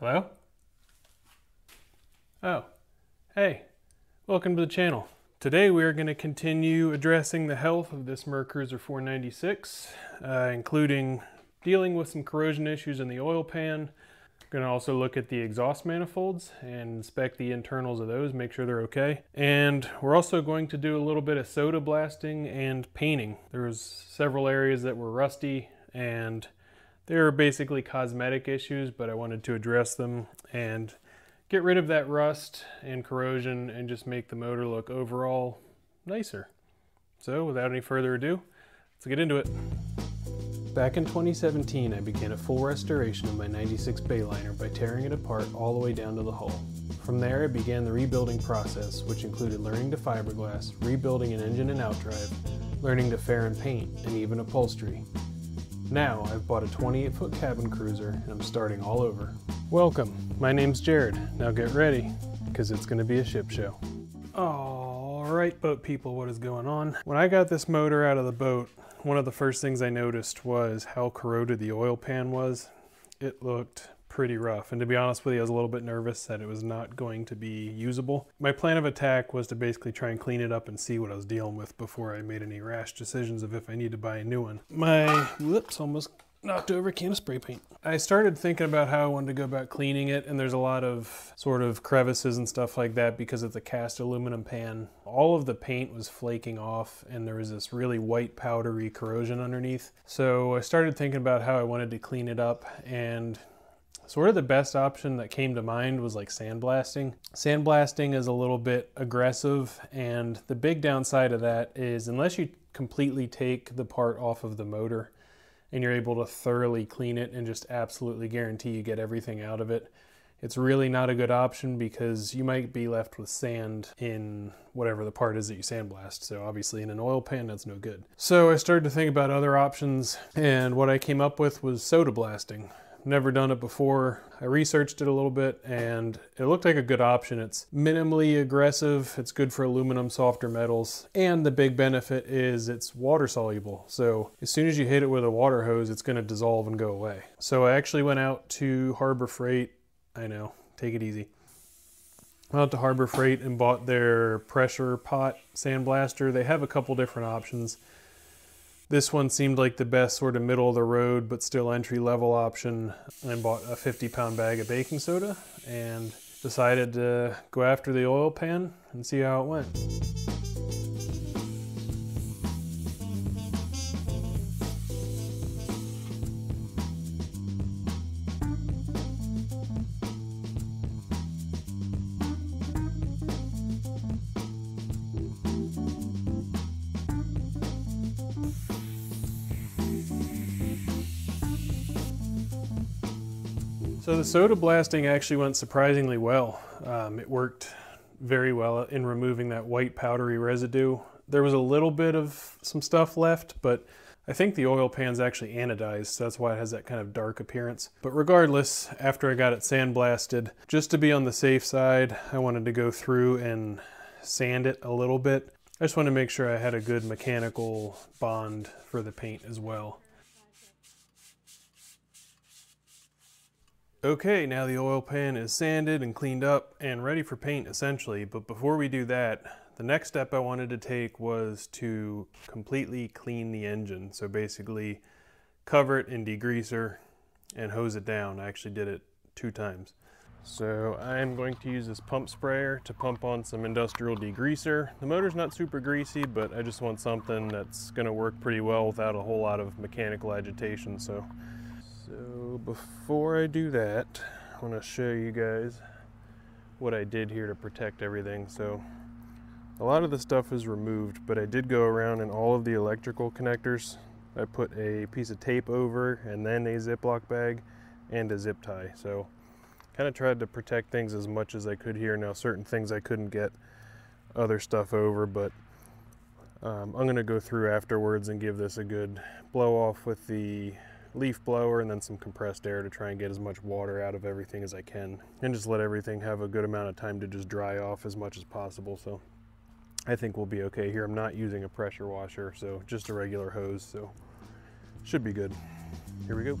Hello? Oh, hey, welcome to the channel. Today we are going to continue addressing the health of this Mercruiser 496, including dealing with some corrosion issues in the oil pan. We're going to also look at the exhaust manifolds and inspect the internals of those, make sure they're okay. And we're also going to do a little bit of soda blasting and painting. There was several areas that were rusty and they were basically cosmetic issues, but I wanted to address them and get rid of that rust and corrosion and just make the motor look overall nicer. So without any further ado, let's get into it. Back in 2017, I began a full restoration of my 96 Bayliner by tearing it apart all the way down to the hull. From there, I began the rebuilding process, which included learning to fiberglass, rebuilding an engine and outdrive, learning to fare and paint, and even upholstery. Now, I've bought a 28-foot cabin cruiser and I'm starting all over. Welcome, my name's Jared. Now get ready, because it's going to be a ship show. Alright boat people, what is going on? When I got this motor out of the boat, one of the first things I noticed was how corroded the oil pan was. It looked pretty rough, and to be honest with you, I was a little bit nervous that it was not going to be usable. My plan of attack was to basically try and clean it up and see what I was dealing with before I made any rash decisions of if I need to buy a new one. My lips almost knocked over a can of spray paint. I started thinking about how I wanted to go about cleaning it, and there's a lot of sort of crevices and stuff like that because it's a cast aluminum pan. All of the paint was flaking off and there was this really white powdery corrosion underneath. So I started thinking about how I wanted to clean it up, and sort of the best option that came to mind was like sandblasting. Sandblasting is a little bit aggressive, and the big downside of that is unless you completely take the part off of the motor and you're able to thoroughly clean it and just absolutely guarantee you get everything out of it, it's really not a good option because you might be left with sand in whatever the part is that you sandblast. So obviously in an oil pan, that's no good. So I started to think about other options, and what I came up with was soda blasting. Never done it before. I researched it a little bit and it looked like a good option. It's minimally aggressive, it's good for aluminum, softer metals, and the big benefit is it's water soluble. So as soon as you hit it with a water hose, it's going to dissolve and go away. So I actually went out to Harbor Freight. I know, take it easy. Went out to Harbor Freight and bought their pressure pot sandblaster. They have a couple different options. This one seemed like the best sort of middle of the road, but still entry level option. I bought a 50-pound bag of baking soda and decided to go after the oil pan and see how it went. So the soda blasting actually went surprisingly well. It worked very well in removing that white powdery residue. There was a little bit of some stuff left, but I think the oil pan's actually anodized, so that's why it has that kind of dark appearance. But regardless, after I got it sandblasted, just to be on the safe side, I wanted to go through and sand it a little bit. I just wanted to make sure I had a good mechanical bond for the paint as well. Okay, now the oil pan is sanded and cleaned up and ready for paint essentially, but before we do that, the next step I wanted to take was to completely clean the engine. So basically cover it in degreaser and hose it down. I actually did it 2 times. So I'm going to use this pump sprayer to pump on some industrial degreaser. The motor's not super greasy, but I just want something that's going to work pretty well without a whole lot of mechanical agitation. So before I do that, I want to show you guys what I did here to protect everything. So a lot of the stuff is removed, but I did go around and all of the electrical connectors, I put a piece of tape over and then a Ziploc bag and a zip tie. So kind of tried to protect things as much as I could here. Now certain things I couldn't get other stuff over, but I'm going to go through afterwards and give this a good blow off with the leaf blower and then some compressed air to try and get as much water out of everything as I can, and just let everything have a good amount of time to just dry off as much as possible. So I think we'll be okay here. I'm not using a pressure washer, so just a regular hose, so should be good. Here we go.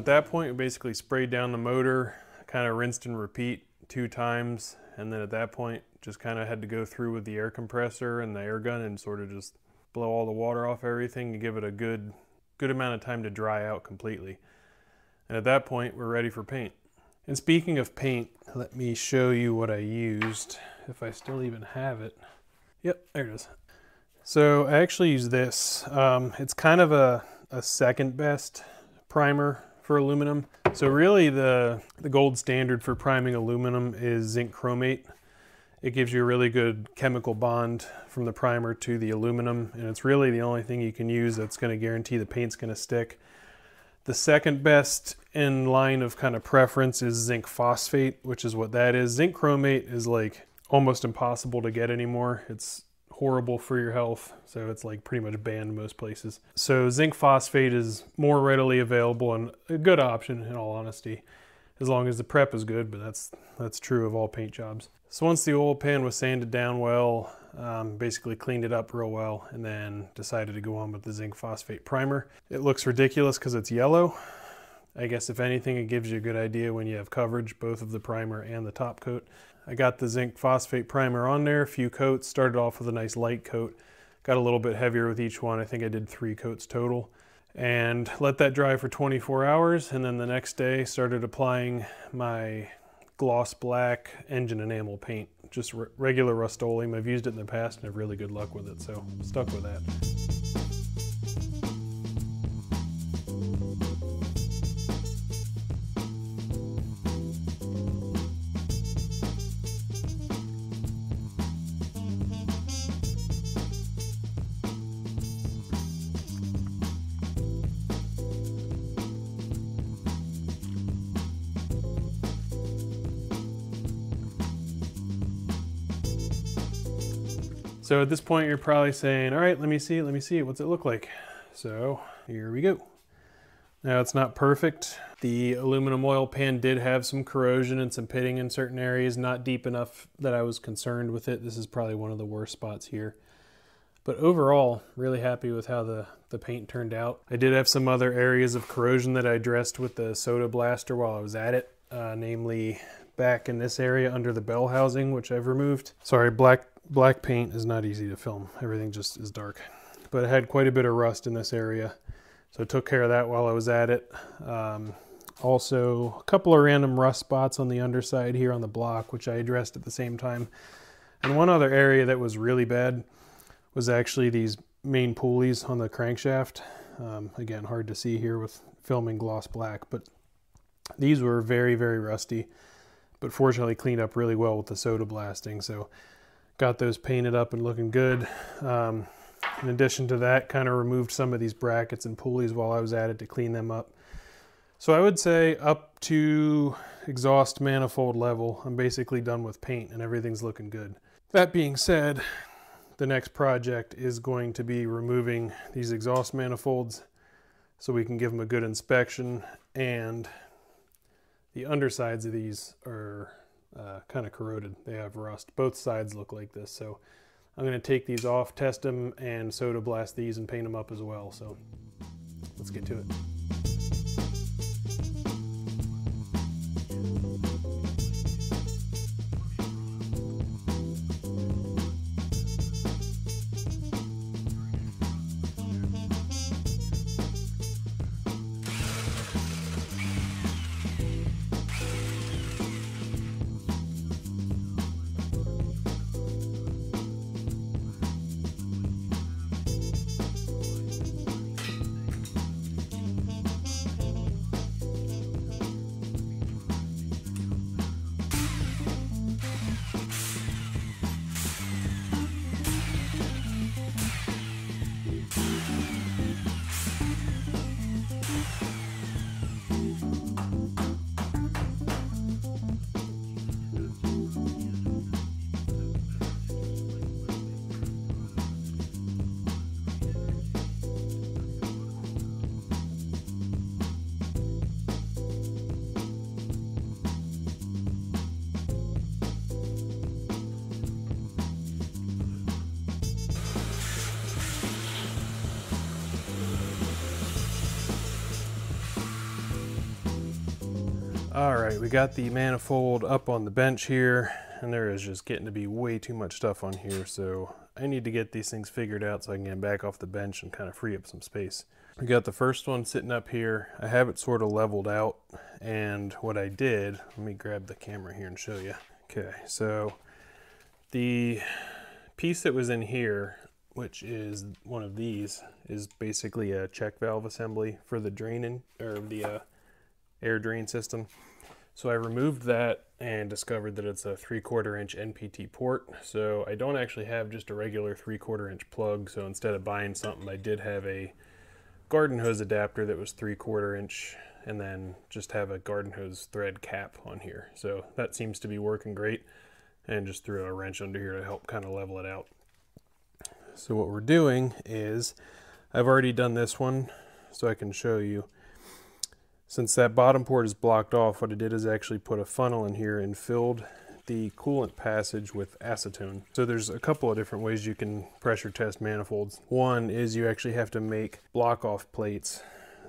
at that point, we basically sprayed down the motor, kind of rinsed and repeat 2 times. And then at that point, just kind of had to go through with the air compressor and the air gun and sort of just blow all the water off everything to give it a good amount of time to dry out completely. And at that point, we're ready for paint. And speaking of paint, let me show you what I used, if I still even have it. Yep, there it is. So I actually use this. It's kind of a second best primer for aluminum. So really the gold standard for priming aluminum is zinc chromate. It gives you a really good chemical bond from the primer to the aluminum, and it's really the only thing you can use that's going to guarantee the paint's going to stick. The second best in line of kind of preference is zinc phosphate, which is what that is. Zinc chromate is like almost impossible to get anymore. It's horrible for your health, so it's like pretty much banned most places. So zinc phosphate is more readily available and a good option in all honesty, as long as the prep is good, but that's true of all paint jobs. So once the oil pan was sanded down well, basically cleaned it up real well, and then decided to go on with the zinc phosphate primer. It looks ridiculous because it's yellow. I guess if anything, it gives you a good idea when you have coverage, both of the primer and the top coat. I got the zinc phosphate primer on there, a few coats, started off with a nice light coat, got a little bit heavier with each one. I think I did 3 coats total, and let that dry for 24 hours. And then the next day started applying my gloss black engine enamel paint, just regular Rust-Oleum. I've used it in the past and have really good luck with it, so I'm stuck with that. So at this point, you're probably saying, all right, let me see, what's it look like? So here we go. Now it's not perfect. The aluminum oil pan did have some corrosion and some pitting in certain areas, not deep enough that I was concerned with it. This is probably one of the worst spots here. But overall, really happy with how the paint turned out. I did have some other areas of corrosion that I addressed with the soda blaster while I was at it, namely back in this area under the bell housing, which I've removed. Sorry, Black paint is not easy to film. Everything just is dark. But it had quite a bit of rust in this area, so I took care of that while I was at it. Also, a couple of random rust spots on the underside here on the block, which I addressed at the same time. And one other area that was really bad was actually these main pulleys on the crankshaft. Again, hard to see here with filming gloss black, but these were very, very rusty, but fortunately cleaned up really well with the soda blasting. So got those painted up and looking good. In addition to that, kind of removed some of these brackets and pulleys while I was at it to clean them up. So I would say up to exhaust manifold level, I'm basically done with paint and everything's looking good. That being said, the next project is going to be removing these exhaust manifolds so we can give them a good inspection. And the undersides of these are kind of corroded. They have rust. Both sides look like this, so I'm going to take these off, test them, and soda blast these and paint them up as well. So let's get to it. All right, we got the manifold up on the bench here, and there is just getting to be way too much stuff on here, so I need to get these things figured out so I can get them back off the bench and kind of free up some space. We got the first one sitting up here. I have it sort of leveled out, and what I did, let me grab the camera here and show you. Okay, so the piece that was in here, which is one of these, is basically a check valve assembly for the draining, or the air drain system. So I removed that and discovered that it's a 3/4 inch NPT port. So I don't actually have just a regular 3/4 inch plug. So instead of buying something, I did have a garden hose adapter that was 3/4 inch, and then just have a garden hose thread cap on here. So that seems to be working great, and just threw a wrench under here to help kind of level it out. So what we're doing is, I've already done this one, so I can show you. Since that bottom port is blocked off, what I did is actually put a funnel in here and filled the coolant passage with acetone. So there's a couple of different ways you can pressure test manifolds. One is you actually have to make block off plates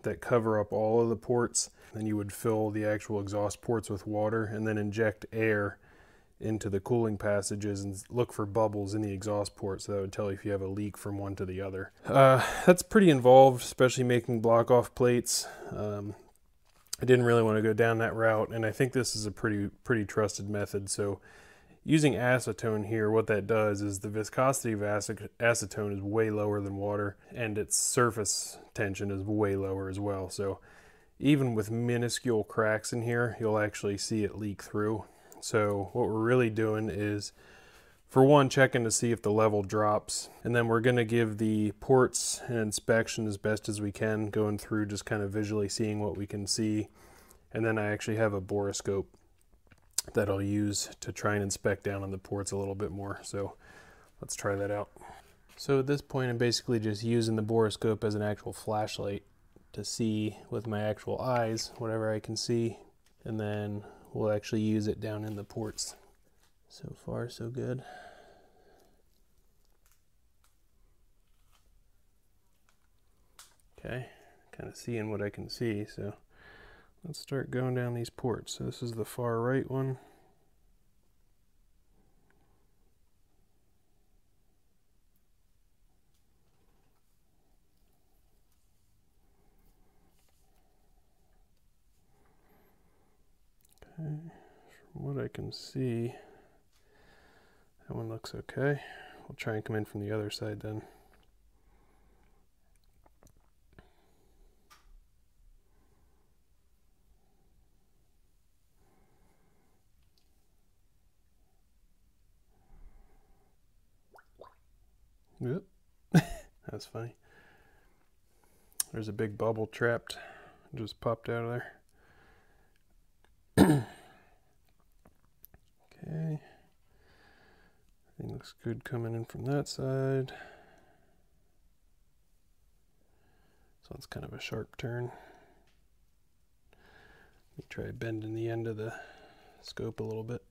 that cover up all of the ports. Then you would fill the actual exhaust ports with water and then inject air into the cooling passages and look for bubbles in the exhaust port, so that would tell you if you have a leak from one to the other. That's pretty involved, especially making block off plates. I didn't really want to go down that route, and I think this is a pretty trusted method. So using acetone here, what that does is the viscosity of acetone is way lower than water, and its surface tension is way lower as well. So even with minuscule cracks in here, you'll actually see it leak through. So what we're really doing is, for one, checking to see if the level drops, and then we're going to give the ports an inspection as best as we can, going through just kind of visually seeing what we can see. And then I actually have a boroscope that I'll use to try and inspect down on the ports a little bit more. So let's try that out. So at this point, I'm basically just using the boroscope as an actual flashlight to see with my actual eyes whatever I can see, and then we'll actually use it down in the ports. So far, so good. Okay, kind of seeing what I can see, so let's start going down these ports. So this is the far right one. From what I can see, that one looks okay. We'll try and come in from the other side then. Yep. That's funny. There's a big bubble trapped, just popped out of there. Okay, everything looks good coming in from that side. So it's kind of a sharp turn. Let me try bending the end of the scope a little bit.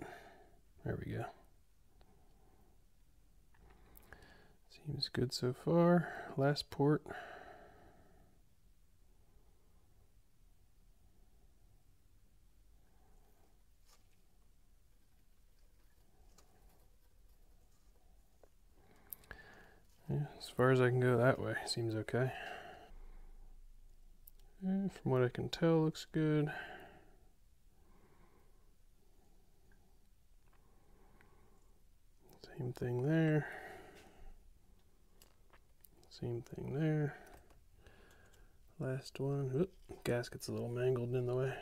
There we go. Seems good so far. Last port. Yeah, as far as I can go that way, seems okay. And from what I can tell, looks good. Same thing there. Same thing there. Last one. Oop, gasket's a little mangled in the way.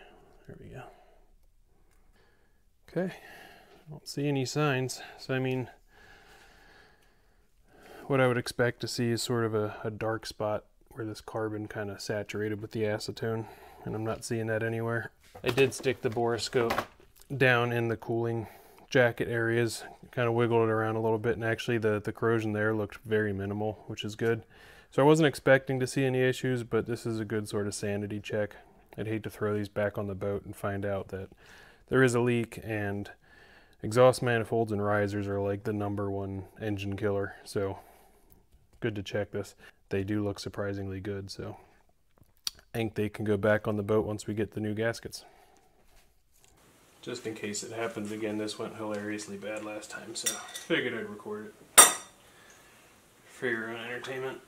There we go. Okay, I don't see any signs, so I mean, what I would expect to see is sort of a dark spot where this carbon kind of saturated with the acetone, and I'm not seeing that anywhere. I did stick the boroscope down in the cooling jacket areas, kind of wiggled it around a little bit, and actually the corrosion there looked very minimal, which is good. So I wasn't expecting to see any issues, but this is a good sort of sanity check. I'd hate to throw these back on the boat and find out that there is a leak, and exhaust manifolds and risers are like the #1 engine killer. So good to check this. They do look surprisingly good, so I think they can go back on the boat once we get the new gaskets. just in case it happens again. This went hilariously bad last time, so figured I'd record it for your own entertainment.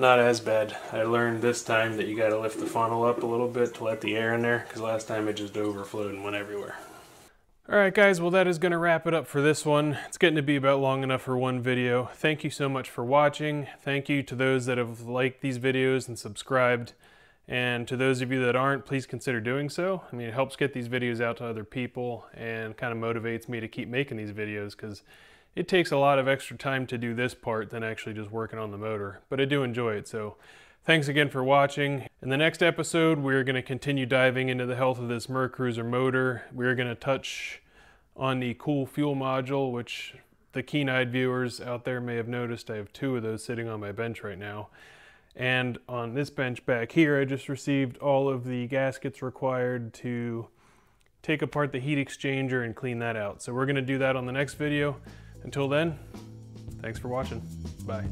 Not as bad. I learned this time that you got to lift the funnel up a little bit to let the air in there, because last time it just overflowed and went everywhere. Alright guys, well that is going to wrap it up for this one. It's getting to be about long enough for one video. Thank you so much for watching. Thank you to those that have liked these videos and subscribed. And to those of you that aren't, please consider doing so. I mean, it helps get these videos out to other people and kind of motivates me to keep making these videos, because it takes a lot of extra time to do this part than actually just working on the motor, but I do enjoy it, so thanks again for watching. In the next episode, we're going to continue diving into the health of this Mercruiser motor. We're going to touch on the cool fuel module, which the keen-eyed viewers out there may have noticed. I have two of those sitting on my bench right now. And on this bench back here, I just received all of the gaskets required to take apart the heat exchanger and clean that out. So we're going to do that on the next video. Until then, thanks for watching. Bye.